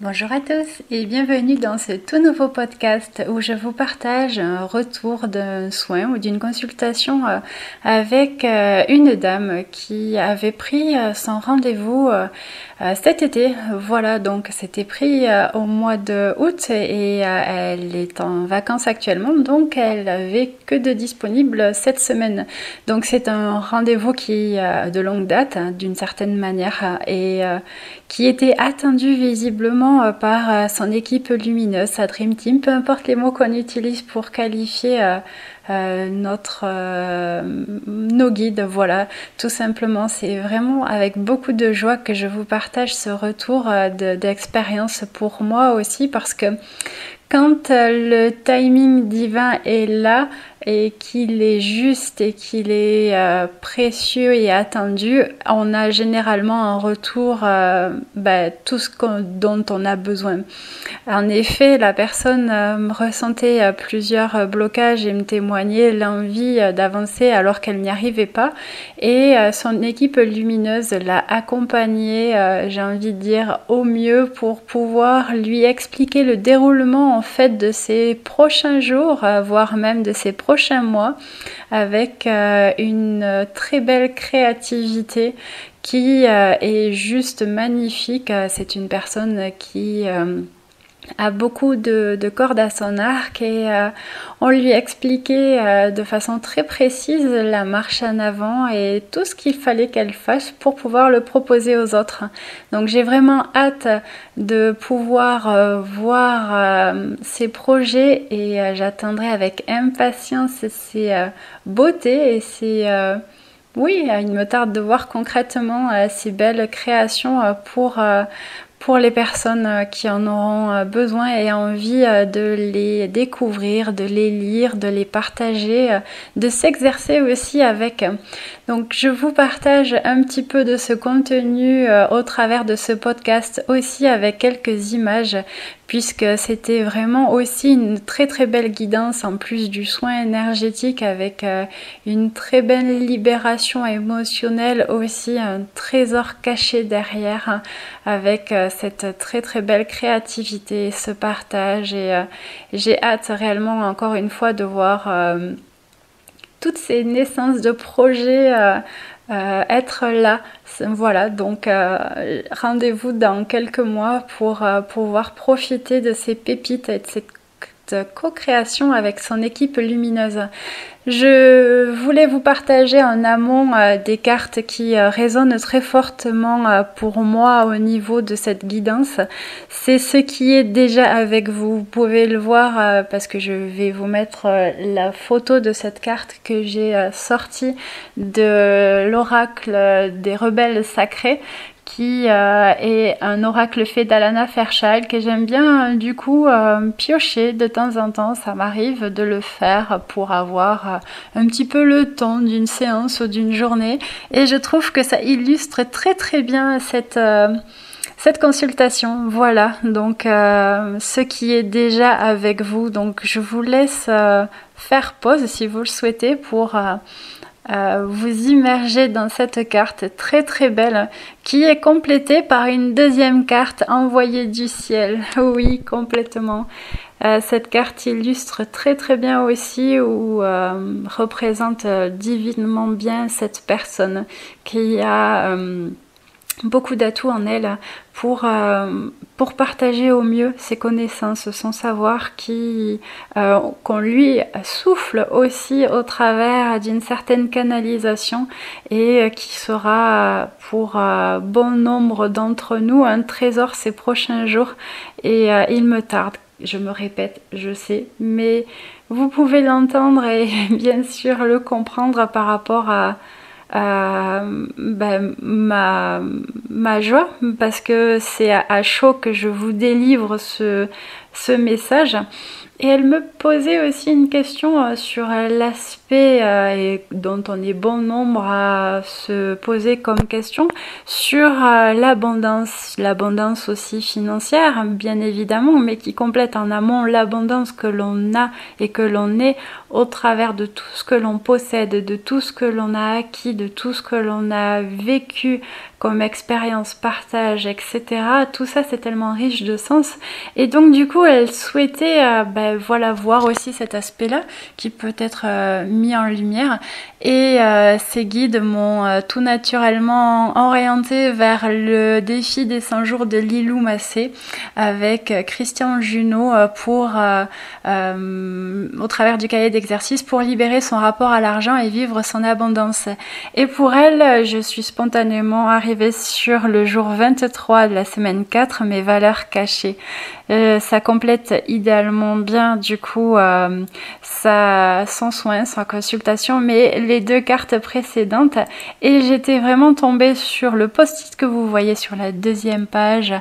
Bonjour à tous et bienvenue dans ce tout nouveau podcast où je vous partage un retour d'un soin ou d'une consultation avec une dame qui avait pris son rendez-vous cet été. Voilà, donc c'était pris au mois de août et elle est en vacances actuellement, donc elle n'avait que de disponible cette semaine. Donc c'est un rendez-vous qui est de longue date d'une certaine manière et qui était attendu visiblement par son équipe lumineuse, sa Dream Team, peu importe les mots qu'on utilise pour qualifier nos guides, voilà, tout simplement. C'est vraiment avec beaucoup de joie que je vous partage ce retour d'expérience pour moi aussi, parce que quand le timing divin est là et qu'il est juste et qu'il est précieux et attendu, on a généralement en retour tout ce dont on a besoin. En effet, la personne ressentait plusieurs blocages et me témoignait l'envie d'avancer alors qu'elle n'y arrivait pas. Et son équipe lumineuse l'a accompagnée, j'ai envie de dire, au mieux pour pouvoir lui expliquer le déroulement en fait de ses prochains jours, voire même de ses prochains mois, avec une très belle créativité qui est juste magnifique. C'est une personne qui a beaucoup de cordes à son arc et on lui expliquait de façon très précise la marche en avant et tout ce qu'il fallait qu'elle fasse pour pouvoir le proposer aux autres. Donc j'ai vraiment hâte de pouvoir voir ces projets et j'attendrai avec impatience ces beautés et ces... Oui, il me tarde de voir concrètement ces belles créations pour les personnes qui en auront besoin et envie de les découvrir, de les lire, de les partager, de s'exercer aussi avec. Donc je vous partage un petit peu de ce contenu au travers de ce podcast aussi avec quelques images, puisque c'était vraiment aussi une très très belle guidance en plus du soin énergétique avec une très belle libération émotionnelle aussi, un trésor caché derrière avec cette très très belle créativité, ce partage et j'ai hâte réellement encore une fois de voir toutes ces naissances de projets être là. Voilà, donc rendez-vous dans quelques mois pour pouvoir profiter de ces pépites et de cette co-création avec son équipe lumineuse. Je voulais vous partager en amont des cartes qui résonnent très fortement pour moi au niveau de cette guidance. C'est ce qui est déjà avec vous. Vous pouvez le voir parce que je vais vous mettre la photo de cette carte que j'ai sortie de l'oracle des rebelles sacrés, qui est un oracle fait d'Alana Fershal que j'aime bien du coup piocher de temps en temps. Ça m'arrive de le faire pour avoir un petit peu le temps d'une séance ou d'une journée et je trouve que ça illustre très très bien cette consultation. Voilà, donc ce qui est déjà avec vous. Donc je vous laisse faire pause si vous le souhaitez pour... vous immergez dans cette carte très très belle qui est complétée par une deuxième carte envoyée du ciel. Oui, complètement. Cette carte illustre très très bien aussi ou représente divinement bien cette personne qui a beaucoup d'atouts en elle pour partager au mieux ses connaissances, son savoir qu'on lui souffle aussi au travers d'une certaine canalisation et qui sera pour bon nombre d'entre nous un trésor ces prochains jours. Et il me tarde, je me répète, je sais, mais vous pouvez l'entendre et bien sûr le comprendre par rapport à ma joie, parce que c'est à chaud que je vous délivre ce message. Et elle me posait aussi une question sur l'aspect dont on est bon nombre à se poser comme question sur l'abondance aussi financière bien évidemment, mais qui complète en amont l'abondance que l'on a et que l'on est au travers de tout ce que l'on possède, de tout ce que l'on a acquis, de tout ce que l'on a vécu comme expérience, partage, etc. Tout ça, c'est tellement riche de sens. Et donc, du coup, elle souhaitait voilà, voir aussi cet aspect-là qui peut être mis en lumière. Et ces guides m'ont tout naturellement orienté vers le défi des 100 jours de Lilou Massé avec Christian Junot pour, au travers du cahier d'exercice, pour libérer son rapport à l'argent et vivre son abondance. Et pour elle, je suis spontanément arrivée sur le jour 23 de la semaine 4, mes valeurs cachées. Ça complète idéalement bien, du coup, sans soin, sans consultation, mais les deux cartes précédentes. Et j'étais vraiment tombée sur le post-it que vous voyez sur la deuxième page,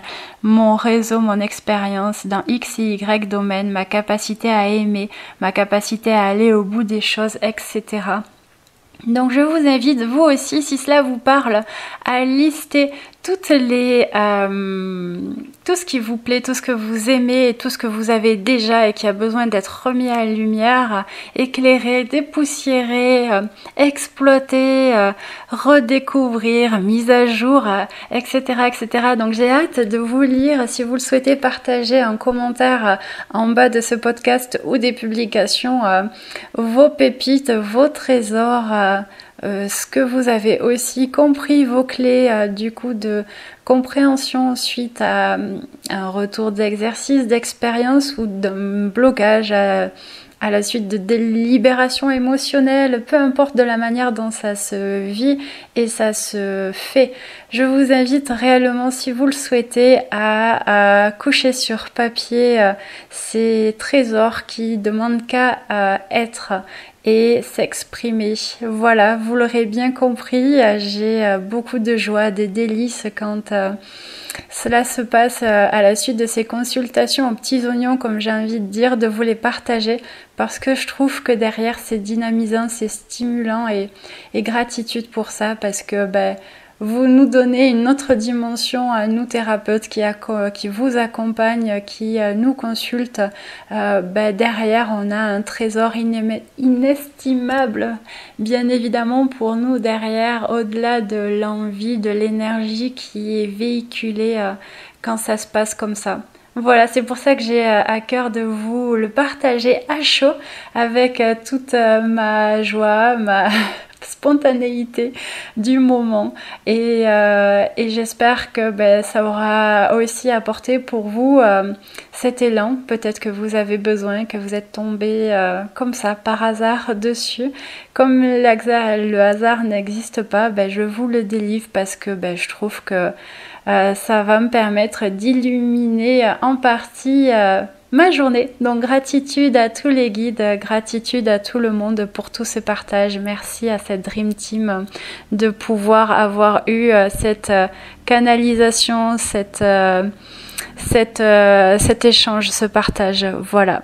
mon réseau, mon expérience dans X et Y domaine, ma capacité à aimer, ma capacité à aller au bout des choses, etc. Donc je vous invite, vous aussi, si cela vous parle, à lister tout ce qui vous plaît, tout ce que vous aimez, et tout ce que vous avez déjà et qui a besoin d'être remis à la lumière, éclairé, dépoussiéré, exploité, redécouvrir, mise à jour, etc., etc. Donc j'ai hâte de vous lire. Si vous le souhaitez, partagez en commentaire en bas de ce podcast ou des publications vos pépites, vos trésors, ce que vous avez aussi compris, vos clés du coup de compréhension suite à un retour d'exercice, d'expérience ou d'un blocage à la suite de libération émotionnelle, peu importe de la manière dont ça se vit et ça se fait. Je vous invite réellement, si vous le souhaitez, à coucher sur papier ces trésors qui demandent qu'à être et s'exprimer. Voilà, vous l'aurez bien compris, j'ai beaucoup de joie, des délices quand cela se passe à la suite de ces consultations aux petits oignons, comme j'ai envie de dire, de vous les partager, parce que je trouve que derrière c'est dynamisant, c'est stimulant et gratitude pour ça, parce que vous nous donnez une autre dimension à nous thérapeutes qui vous accompagnent, qui nous consultent. Derrière, on a un trésor inestimable, bien évidemment, pour nous derrière, au-delà de l'envie, de l'énergie qui est véhiculée quand ça se passe comme ça. Voilà, c'est pour ça que j'ai à cœur de vous le partager à chaud avec toute ma joie, ma spontanéité du moment, et j'espère que ça aura aussi apporté pour vous cet élan peut-être que vous avez besoin, que vous êtes tombé comme ça par hasard dessus. Comme le hasard n'existe pas, je vous le délivre parce que je trouve que ça va me permettre d'illuminer en partie ma journée. Donc gratitude à tous les guides, gratitude à tout le monde pour tous ces partages. Merci à cette Dream Team de pouvoir avoir eu cette canalisation, cet échange, ce partage. Voilà.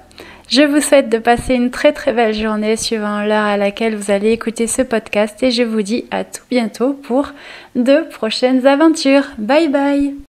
Je vous souhaite de passer une très très belle journée suivant l'heure à laquelle vous allez écouter ce podcast, et je vous dis à tout bientôt pour de prochaines aventures. Bye bye!